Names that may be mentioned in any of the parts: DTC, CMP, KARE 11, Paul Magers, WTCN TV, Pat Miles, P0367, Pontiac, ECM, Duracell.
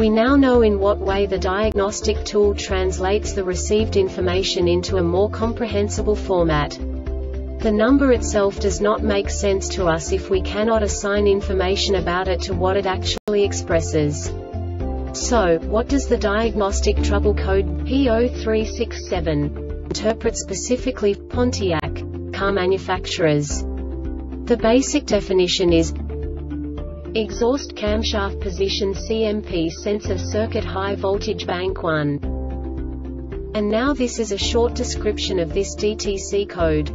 We now know in what way the diagnostic tool translates the received information into a more comprehensible format. The number itself does not make sense to us if we cannot assign information about it to what it actually expresses. So, what does the diagnostic trouble code P0367 interpret specifically for Pontiac car manufacturers? The basic definition is exhaust camshaft position CMP sensor circuit high voltage bank 1. And now this is a short description of this DTC code.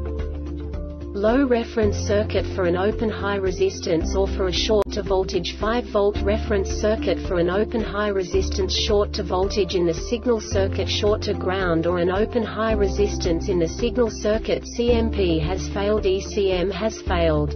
Low reference circuit for an open high resistance or for a short to voltage 5 volt reference circuit for an open high resistance short to voltage in the signal circuit short to ground or an open high resistance in the signal circuit CMP has failed, ECM has failed.